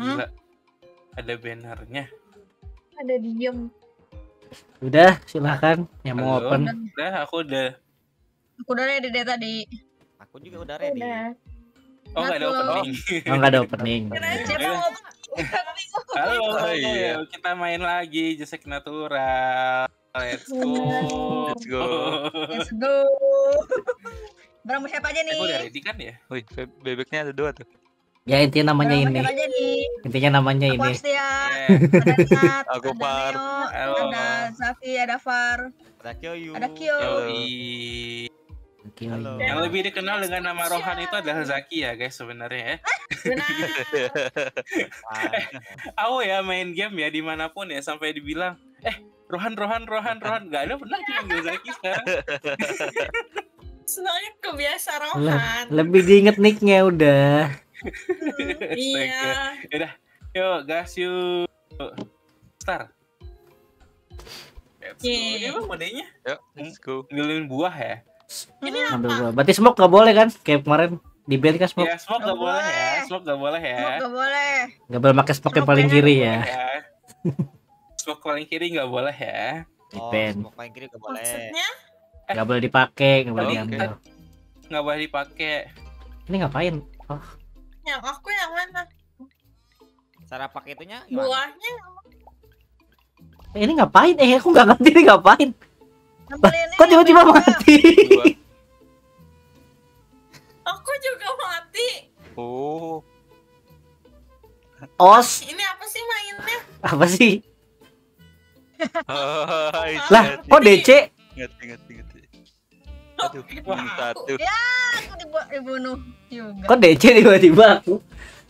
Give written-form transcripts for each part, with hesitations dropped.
Gila. Ada bannernya. Ada diem. Udah, silahkan. Yang mau open. Udah, aku udah. Aku udah ready deh tadi. Aku juga udah ready. Udah. Oh, nggak ada opening. Oh, nggak ada opening. Halo, iya. Kita main lagi Just Act Natural. Let's go. Let's go. Let's go. Barang siapa aja nih? Aku udah ready kan ya? Wih, bebeknya ada dua tuh. Ya intinya namanya ini. Intinya namanya ini. Aku Astia, ada Nat, ada Neo, ada Safi, ada Far, ada Kyoyu, ada Kyoi. Yang lebih dikenal dengan nama Rohan itu adalah Zaki ya guys sebenarnya ya. Aku ya main game ya dimanapun ya sampai dibilang Rohan nggak ada pernah dipanggil Zaki sekarang. Soalnya kebiasaan Rohan. Lebih diinget nicknya udah. Iya. Udah, yuk gas yuk. Start. Ini apa modenya? Yuk, let's go. Ngelilin buah ya. Ini apa? Berarti smoke nggak boleh kan? Kayak kemarin di band kan smoke. Ya, smoke nggak boleh ya. Smoke nggak boleh ya. Nggak boleh. Nggak boleh pakai smoke yang paling kiri ya. Smoke paling kiri nggak boleh ya. Di band. Smoke paling kiri nggak boleh. Maksudnya? Nggak boleh dipakai, nggak boleh diambil. Nggak boleh dipakai. Ini ngapain? Oh. Yang aku yang mana? Cara pakai itunya? Buahnya. Ini ngapain? Aku nggak ngerti ini ngapain. Kok tiba-tiba mati? Aku juga mati. Oh. Os. Ini apa sih mainnya? Apa sih? Lah, kok DC? Ingat. Aduh, satu. Ya, aku dibunuh juga. Kok DC tiba-tiba aku?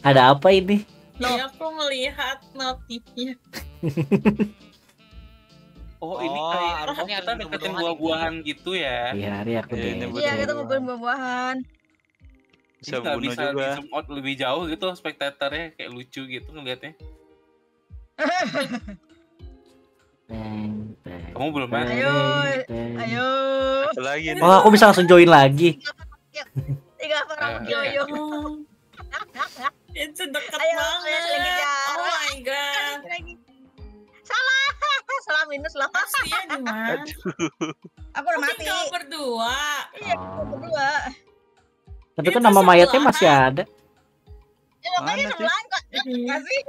Ada apa ini? Ya, aku melihat notifnya. Ini kayak harusnya kita deketin buah-buahan gitu ya. Iya, hari aku deh. Iya, kita ngumpulin buah-buahan. Bisa bunuh juga. Bisa zoom out lebih jauh gitu spektatornya, kayak lucu gitu ngeliatnya. Kamu belum mati. Ayo. Lagi. Oh, aku bisa langsung join lagi. 3 orang join. Itu dekat banget. Oh my god. Salah minus lah. Iya, gimana? Aku udah mati. Kita berdua. Iya, kita berdua. Tapi kan nama mayatnya masih ada. Ya, makanya sebelah kok. Kasih.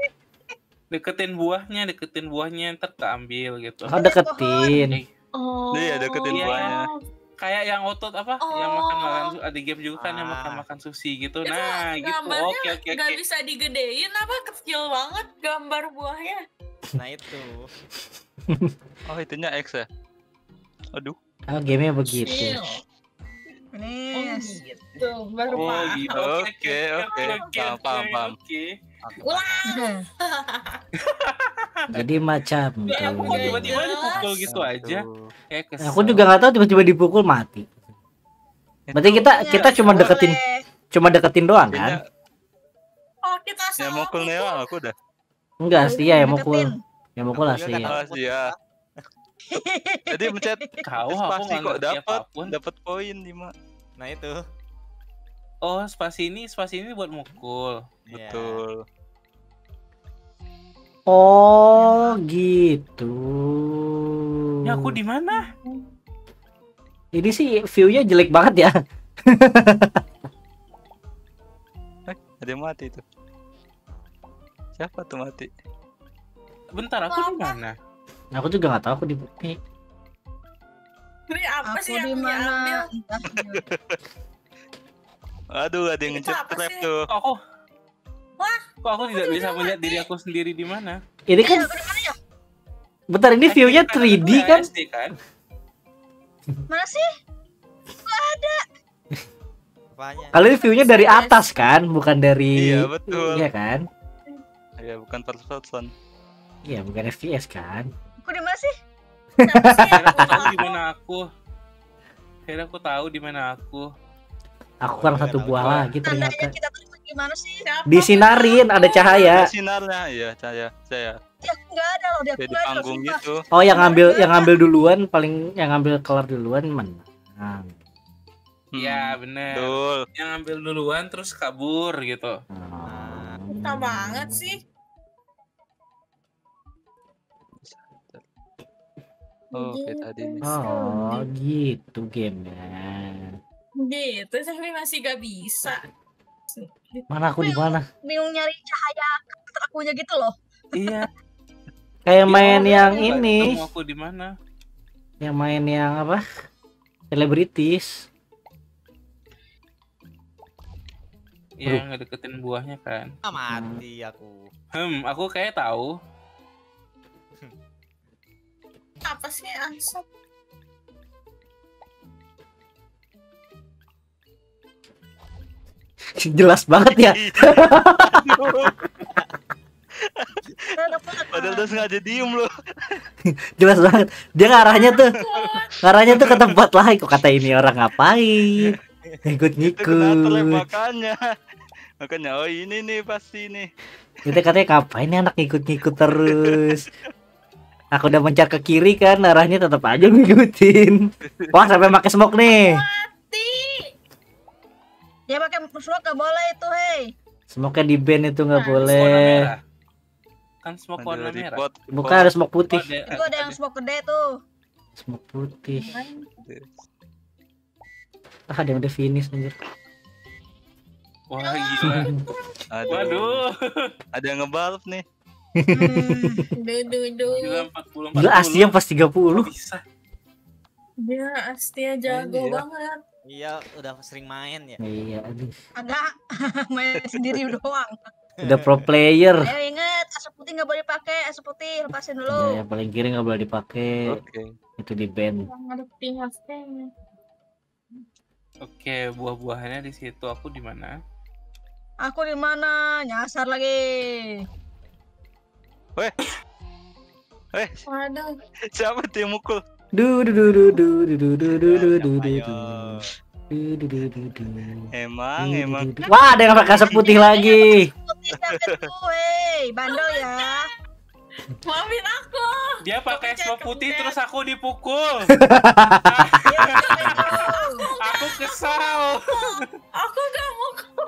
Deketin buahnya ntar keambil gitu. Oh, deketin. Oh. Iya, deketin buahnya. Kayak yang otot apa? Yang makan-makan ada game juga kan yang makan-makan sushi gitu. Nah, gitu. Oke. Enggak bisa digedein apa? Kecil banget gambar buahnya. Nah, itu. Itunya X ya. Aduh. Game-nya begitu. Gitu. Baru paham. Oke. Paham. Jadi macam aku tiba-tiba dipukul gitu aja. Aku juga nggak tahu tiba-tiba dipukul mati. Berarti kita cuma deketin doang kan? Oh, kita sama. Mukul Neo aku udah. Enggak sih ya yang mukul sih. Jadi mencet spasi kok dapat poin 5. Nah itu. Oh, spasi ini buat mukul. Betul. Oh, gitu. Ya aku di mana? Ini sih view-nya jelek banget ya. Ada yang mati tuh. Siapa tuh mati? Bentar, aku di mana? Aku juga nggak tahu aku di bukti. Ini apa sih yang diambil? Aduh, ada yang ngecet trap tuh. Kok aku tidak bisa melihat diri aku sendiri di mana? Ini kan bentar, ini view-nya 3D kan? Mana sih? Gak ada. Kalau ini view-nya dari atas kan, bukan dari iya betul. Iya kan? Iya, bukan first person. Iya, bukan FPS kan? Aku di mana sih? Akhirnya aku tahu di mana aku. Aku kan satu buah lagi ternyata. Gimana sih? Disinarin ada cahaya. Sinarnya, iya cahaya. Ya enggak ada loh dia. Di panggung gitu. Oh, yang ngambil duluan paling yang ngambil kelar duluan menang. Iya, bener. Betul. Yang ngambil duluan terus kabur gitu. Kita banget sih. Oh, kayak tadi nih. Oh, gitu gamenya. Gitu, tapi masih gak bisa. Mana aku di mana? Bingung nyari cahaya karakter akunya gitu loh. Iya. Kayak main yang ini. Aku di mana? Yang main yang apa? Selebritis. Yang ngedeketin buahnya kan. Mati aku. Aku kayak tahu. Apa sih ansap? Jelas banget ya. Padahal udah sengaja diem loh. Jelas banget. Dia ngarahnya tuh ke tempat lain. Kok kata ini orang ngapain? Ngikut-ngikut. Makanya oh ini nih pasti nih. Kita katanya ngapain nih anak ngikut-ngikut terus. Aku udah mencar ke kiri kan, arahnya tetap aja ngikutin. Wah, sampai pakai smoke nih. Mati. Dia pakai smoke gak boleh itu, hei. Smoke-nya di band itu nggak boleh. Kan smoke warna merah. Bukan, ada smoke putih. Itu ada yang smoke gede tuh. Smoke putih. Ah, ada yang udah finish anjir. Wah, gila. Waduh. Ada yang ngebalap nih. Gila, Astia pas 30. Dia Astia jago banget. Iya, udah sering main ya. Iya, agak main sendiri doang. Udah pro player. Ayo inget, asap putih nggak boleh dipakai. Asap putih lepasin dulu. Ya, paling kiri nggak boleh dipakai. Oke. Itu di band. Oke, buah-buahannya di situ. Aku di mana? Aku di mana? Nyasar lagi. Weh, weh, waduh, siapa tuh yang mukul? Emang. Wah, ada yang pakai asap putih lagi. Bandel ya. Maafin aku. Dia pakai asap putih terus aku dipukul. Aku kesal. Aku gak mukul.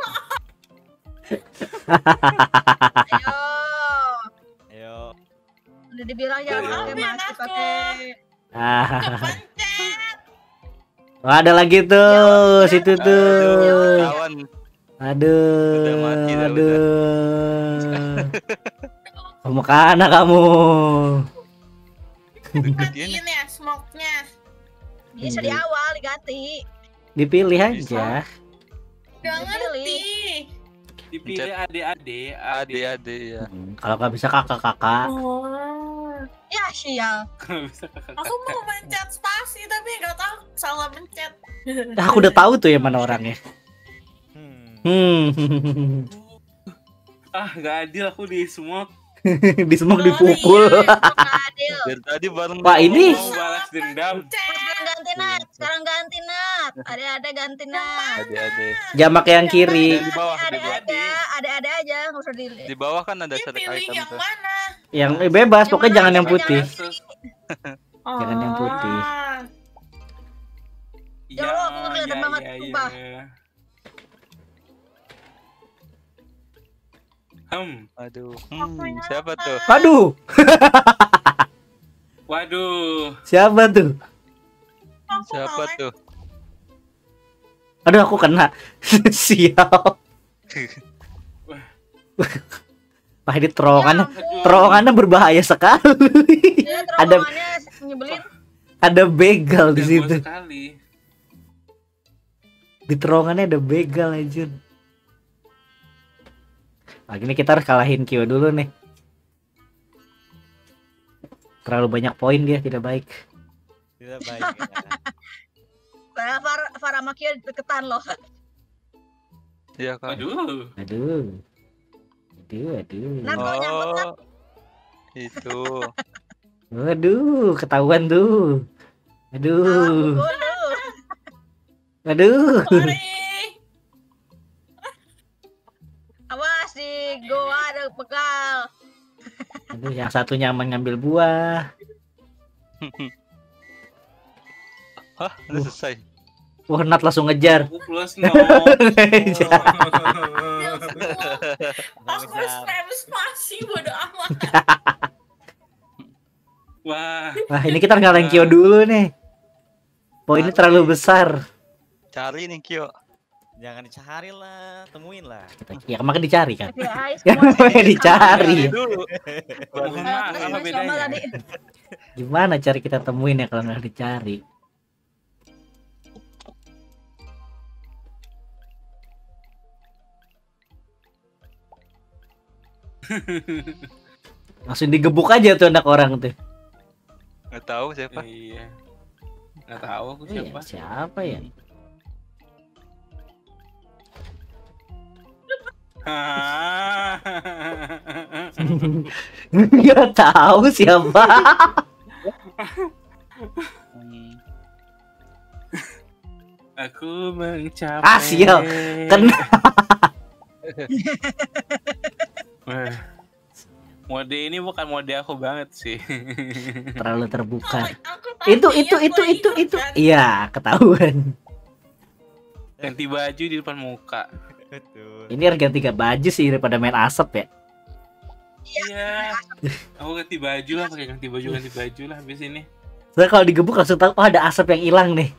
Udah dibilang jangan pakai masker, ada lagi tuh, situ tuh. Aduh. Kamu kemana kamu? Dimatiin ya smoke-nya. Bisa di awal diganti. Dipilih aja. Jangan pilih. Dipilih adik-adik ya. Kalau nggak bisa kakak-kakak. Ya sial. Aku mau mencet spasi tapi nggak tahu salah mencet. Aku udah tahu tuh yang mana orangnya. Nggak adil aku di smoke. Di smoke dipukul. Tadi bareng. Wah ini. Balas dendam. Sekarang ganti nat. Ada ganti nat. Jamak yang kiri. Di bawah. Ada aja, nggak usah dilihat. Di bawah kan ada satu item tuh. Yang bebas, pokoknya jangan yang putih. Jangan yang putih. Ya Allah, aku kelihatan banget sumpah. Aduh. Siapa tuh? Aduh. Waduh. Siapa tuh? Aduh, aku kena. Sial. Wah, ini terowongannya berbahaya sekali. Ya, ada begal di situ. Di terowongannya ada begal aja. Nah, ini kita harus kalahin Kyo dulu nih. Terlalu banyak poin dia, tidak baik. Tidak baik. Farah sama Kyo deketan loh. Iya kan. Aduh. Oh, itu. Waduh, ketahuan tuh. Aduh. Awas di goa ada begal. Aduh, yang satu nyaman ngambil buah. Hah, udah selesai. Wah, Nat langsung ngejar. Aku plus no. Aku spam spasi bodo amat. Wah, ini kita ngalahin Kyo dulu nih. Poinnya terlalu besar. Cari nih Kyo. Jangan dicari lah, temuin lah. Ya kemarin dicari kan. Kemarin dicari. Gimana cari kita temuin ya kalau nggak dicari? Langsung digebuk aja tuh anak orang tuh. Nggak tahu siapa. Iya. Nggak tahu aku siapa. Iya, siapa ya? Nggak tahu siapa. Aku mencapai. Ah sial. Kena. Mode ini bukan mode aku banget sih. Terlalu terbuka. Itu. Iya, ketahuan. Ganti baju di depan muka. Betul. Ini harus ganti baju sih daripada main asap ya. Iya. Aku ganti baju lah, pakai ganti baju lah habis ini. Soalnya kalau digebuk langsung tahu oh, ada asap yang hilang nih.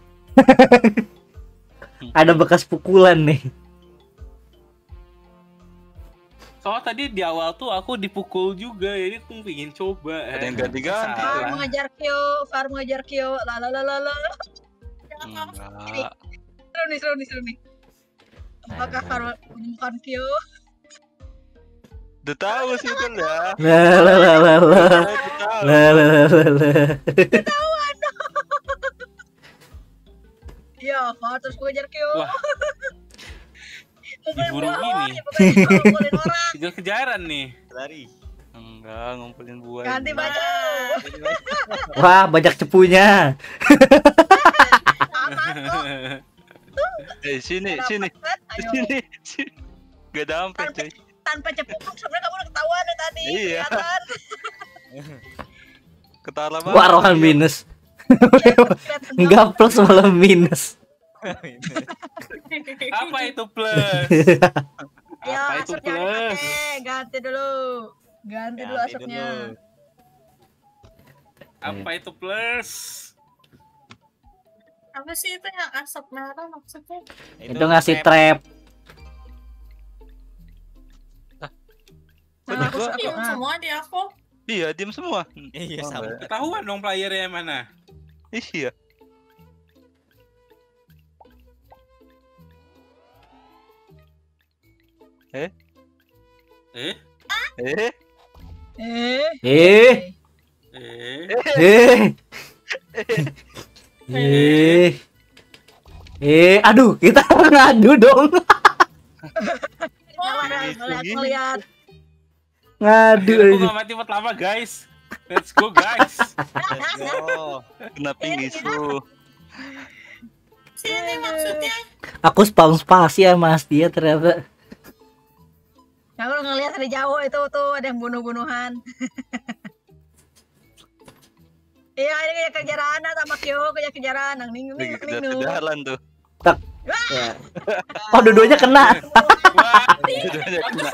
Ada bekas pukulan nih. Soalnya tadi di awal tuh aku dipukul juga, jadi aku pengen coba. Ada yang ganti-ganti. Far mengejar Kyo, Far mengejar Kyo, lalalala. Jangan kamu. Seru nih. Apakah Far menemukan Kyo? Udah tahu sih itu lah. Ketahuan dong. Iya, Far terus mengejar Kyo. Diburu ini. Tinggal kejaran nih. Lari. Enggak, ngumpulin buah. Ganti baju. Wah, banyak cepunya. Eh, sini. Gak ada ampet, coy. Tanpa cepu pun sebenarnya kamu udah ketahuan dari tadi. Iya. Ketahuan banget. Wah, Rohan minus. Enggak plus malah minus. Apa itu plus? Yo, apa itu plus? Ganti dulu asapnya. Apa itu plus? Apa sih itu yang asap merah maksudnya? Itu ngasih trap. Nah, aku diem semua di aku. Iya, diem semua. Iya, sama. Ketahuan dong playernya mana? Iya. Aduh, kita ngadu dong. Ngadu. Aku gak mati lama, guys. Let's go, guys. Kenapa ngisu? Sini maksudnya. Aku spawn spasi ya, Mas dia ternyata. Nah, kalau ngelihat dari jauh itu tuh ada yang bunuh-bunuhan. Iya, ini kayak kejaran sama Kyo, kayak kejaran nang ning ning ning. Kejaran tuh. Tak. Ya. Oh, dua-duanya kena. Wah, dua-duanya kena.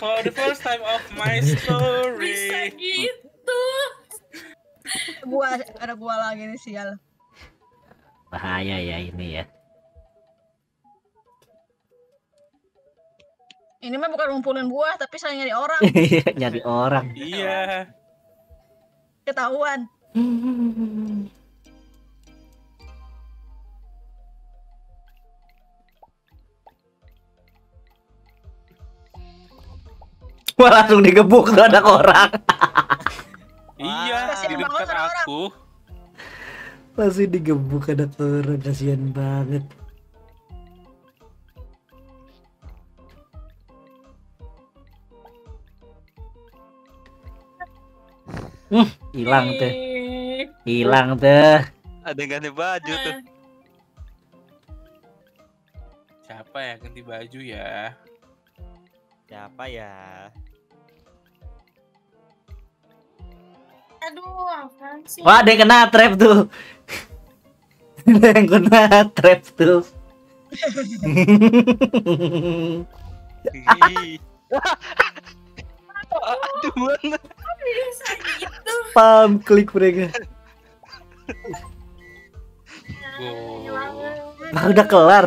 For the first time of my story. Bisa gitu. Ada gua lagi nih sial. Bahaya ya ini ya. Ini mah bukan ngumpulin buah, tapi saya nyari orang. Nyari orang. Iya. Ketahuan. Wah, langsung digebuk tuh ada orang. Iya, di dekat aku. Langsung digebuk ada orang, kasihan banget. Hilang tuh. Ada yang ganti baju tuh. Siapa ya ganti baju ya? Siapa ya? Aduh, apaan sih? Wah, ada yang kena trap tuh. Aduh, mana? Bisa gitu. spam klik mereka. Nah, udah kelar.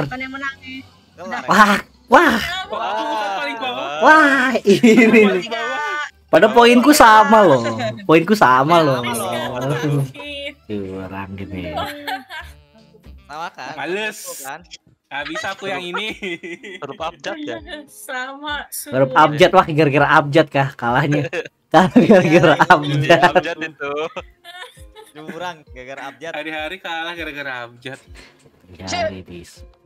Wah, ini. Pada poinku sama loh. Poinku sama loh. Orang gini. Sama kan? Males. Habis aku yang ini. Grup abjad ya? Sama. Grup abjad, wah gara-gara abjad kah kalahnya? Gara-gara abjad itu. Curang gara-gara abjad. Hari-hari kalah gara-gara abjad. Jadi bis.